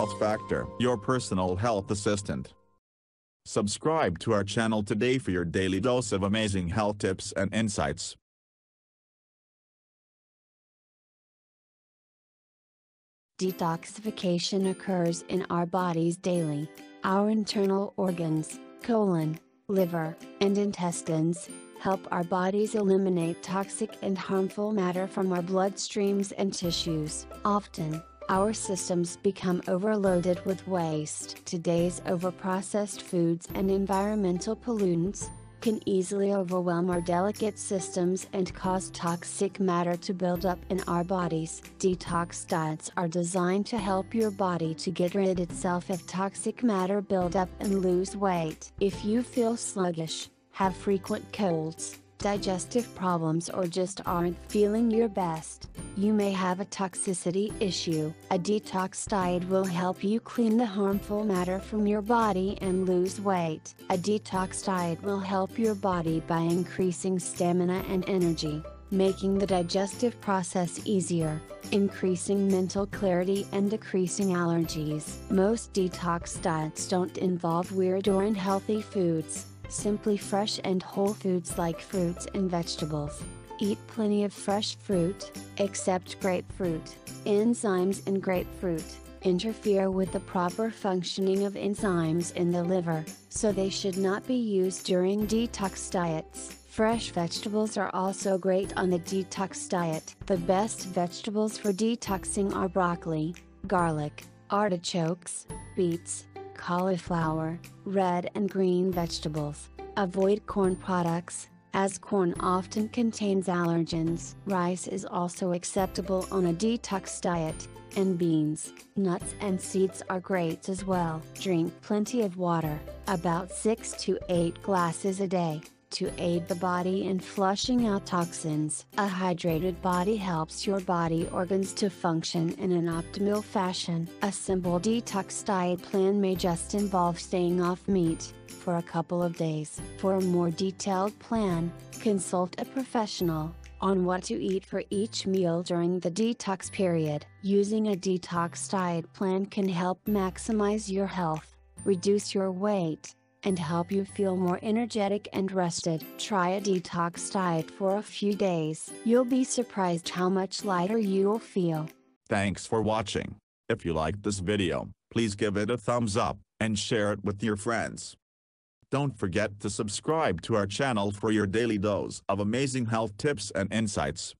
Health Factor, your personal health assistant. Subscribe to our channel today for your daily dose of amazing health tips and insights. Detoxification occurs in our bodies daily. Our internal organs, colon, liver, and intestines, help our bodies eliminate toxic and harmful matter from our bloodstreams and tissues. Often, our systems become overloaded with waste. Today's overprocessed foods and environmental pollutants can easily overwhelm our delicate systems and cause toxic matter to build up in our bodies. Detox diets are designed to help your body to get rid itself of toxic matter buildup and lose weight. If you feel sluggish, have frequent colds, digestive problems, or just aren't feeling your best, you may have a toxicity issue. A detox diet will help you clean the harmful matter from your body and lose weight. A detox diet will help your body by increasing stamina and energy, making the digestive process easier, increasing mental clarity, and decreasing allergies. Most detox diets don't involve weird or unhealthy foods. Simply fresh and whole foods like fruits and vegetables. Eat plenty of fresh fruit, except grapefruit. Enzymes in grapefruit interfere with the proper functioning of enzymes in the liver, so they should not be used during detox diets. Fresh vegetables are also great on the detox diet. The best vegetables for detoxing are broccoli, garlic, artichokes, beets, cauliflower, red and green vegetables. Avoid corn products, as corn often contains allergens. Rice is also acceptable on a detox diet, and beans, nuts and seeds are great as well. Drink plenty of water, about 6 to 8 glasses a day, to aid the body in flushing out toxins. A hydrated body helps your body organs to function in an optimal fashion. A simple detox diet plan may just involve staying off meat for a couple of days. For a more detailed plan, consult a professional on what to eat for each meal during the detox period. Using a detox diet plan can help maximize your health, reduce your weight, and help you feel more energetic and rested. Try a detox diet for a few days. You'll be surprised how much lighter you'll feel. Thanks for watching. If you liked this video, please give it a thumbs up and share it with your friends. Don't forget to subscribe to our channel for your daily dose of amazing health tips and insights.